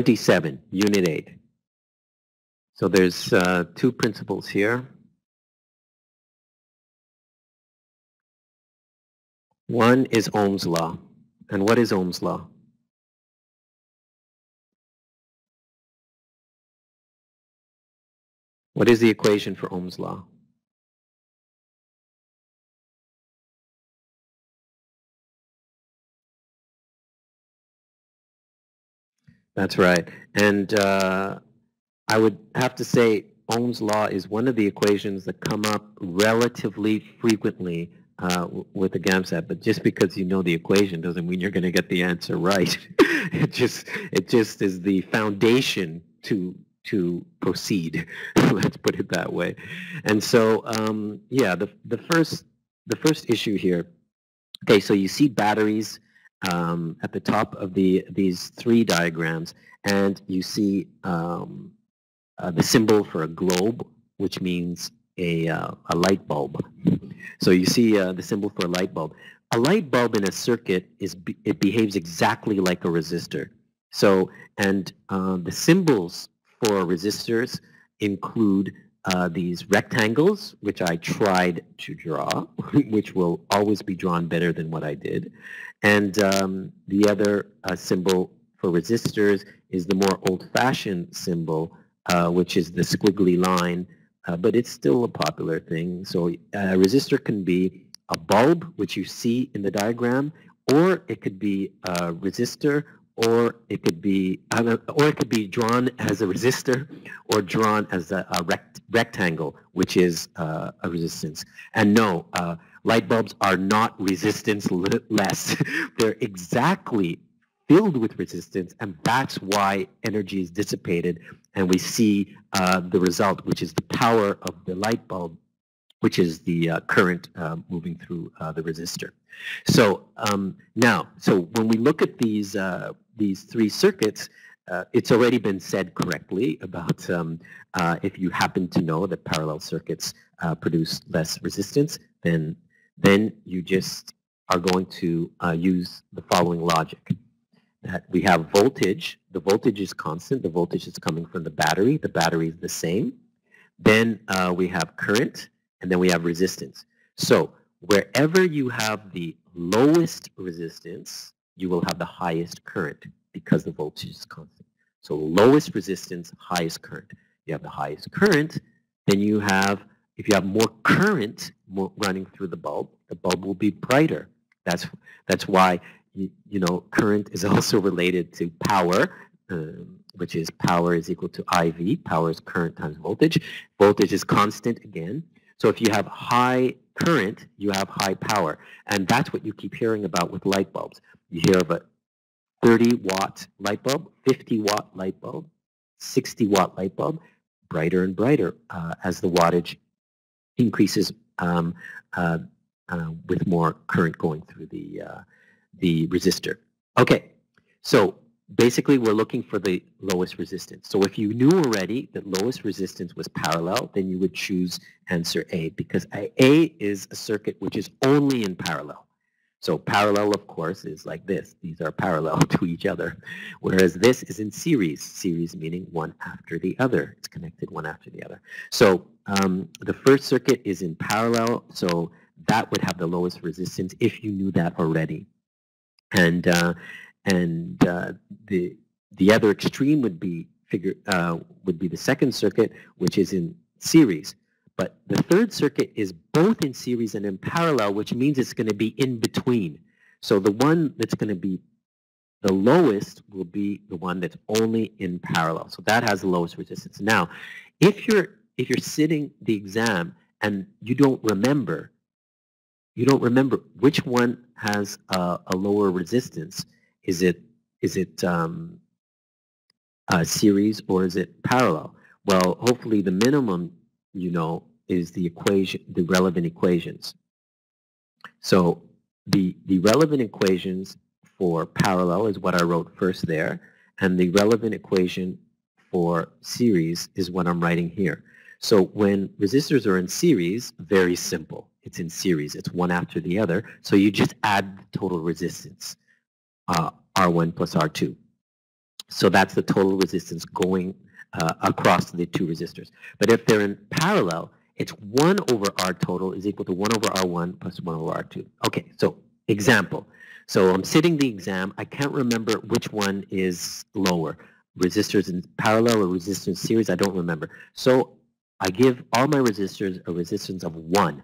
27, Unit 8. So there's two principles here. One is Ohm's law. And what is Ohm's law? What is the equation for Ohm's law? That's right. And I would have to say Ohm's law is one of the equations that come up relatively frequently with the GAMSAT, but just because you know the equation doesn't mean you're going to get the answer right. It just is the foundation to proceed. Let's put it that way. And so, yeah, the first issue here. Okay, so you see batteries at the top of these three diagrams, and you see the symbol for a globe, which means a light bulb. So you see the symbol for a light bulb. A light bulb in a circuit behaves exactly like a resistor. So, and the symbols for resistors include these rectangles, which I tried to draw, which will always be drawn better than what I did. And the other symbol for resistors is the more old-fashioned symbol, which is the squiggly line, but it's still a popular thing. So a resistor can be a bulb, which you see in the diagram, or it could be a resistor, or it could be drawn as a resistor, or drawn as a rectangle, which is a resistance. And no, light bulbs are not resistance-less. They're exactly filled with resistance, and that's why energy is dissipated, and we see the result, which is the power of the light bulb, which is the current moving through the resistor. So now, when we look at these three circuits, it's already been said correctly about if you happen to know that parallel circuits produce less resistance, then you just are going to use the following logic. That we have voltage. The voltage is constant. The voltage is coming from the battery. The battery is the same. Then we have current, and then we have resistance. So wherever you have the lowest resistance, you will have the highest current because the voltage is constant. So lowest resistance, highest current. You have the highest current, then you have, if you have more current running through the bulb will be brighter. That's why, you know, current is also related to power, which is power is equal to IV. Power is current times voltage. Voltage is constant again. So if you have high current, you have high power. And that's what you keep hearing about with light bulbs. You hear of a 30-watt light bulb, 50-watt light bulb, 60-watt light bulb, brighter and brighter as the wattage increases with more current going through the resistor. Okay, so basically we're looking for the lowest resistance. So if you knew already that lowest resistance was parallel, then you would choose answer A, because A is a circuit which is only in parallel. So parallel, of course, is like this. These are parallel to each other, whereas this is in series. Series meaning one after the other. It's connected one after the other. So the first circuit is in parallel, so that would have the lowest resistance if you knew that already. And the other extreme would be the second circuit, which is in series. But the third circuit is both in series and in parallel, which means it's going to be in between. So the one that's going to be the lowest will be the one that's only in parallel. So that has the lowest resistance. Now, if you're sitting the exam and you don't remember which one has a lower resistance. Is it series or is it parallel? Well, hopefully the minimum you know is the equation, the relevant equations. So the relevant equations for parallel is what I wrote first there, and the relevant equation for series is what I'm writing here. So when resistors are in series, very simple. It's in series. It's one after the other. So you just add the total resistance, R1 plus R2. So that's the total resistance going across the two resistors. But if they're in parallel, it's 1 over R total is equal to 1 over R1 plus 1 over R2. Okay, so example. So I'm sitting the exam. I can't remember which one is lower, resistors in parallel or resistors series. I don't remember. So I give all my resistors a resistance of 1.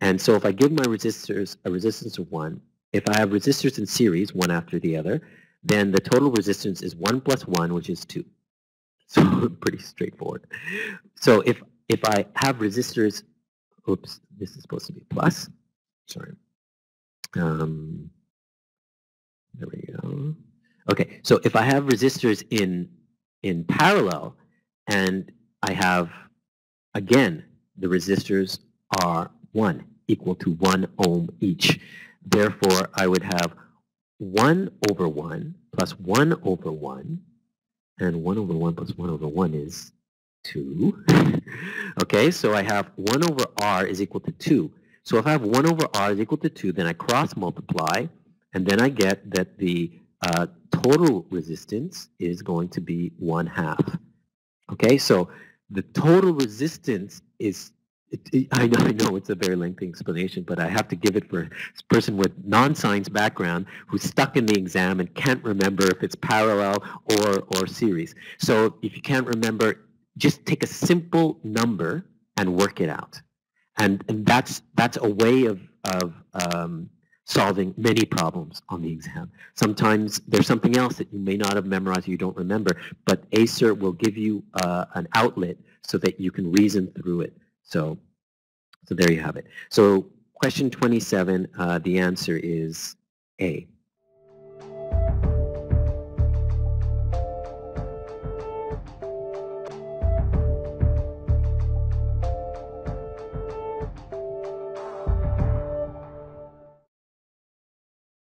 And so if I give my resistors a resistance of 1, if I have resistors in series, one after the other, then the total resistance is 1 plus 1, which is 2. So pretty straightforward. So if I have resistors, oops, this is supposed to be plus. Sorry. There we go. Okay, so if I have resistors in parallel, and I have, again, the resistors are 1 equal to 1 ohm each. Therefore, I would have 1 over 1 plus 1 over 1, and 1 over 1 plus 1 over 1 is 2. Okay, so I have 1 over R is equal to 2. So if I have 1 over R is equal to 2, then I cross multiply, and then I get that the total resistance is going to be 1/2. Okay, so the total resistance is, I know it's a very lengthy explanation, but I have to give it for a person with non-science background who's stuck in the exam and can't remember if it's parallel or series. So if you can't remember, just take a simple number and work it out. And that's a way of solving many problems on the exam. Sometimes there's something else that you may not have memorized or you don't remember, but ACER will give you an outlet so that you can reason through it. So there you have it. So question 27, the answer is A.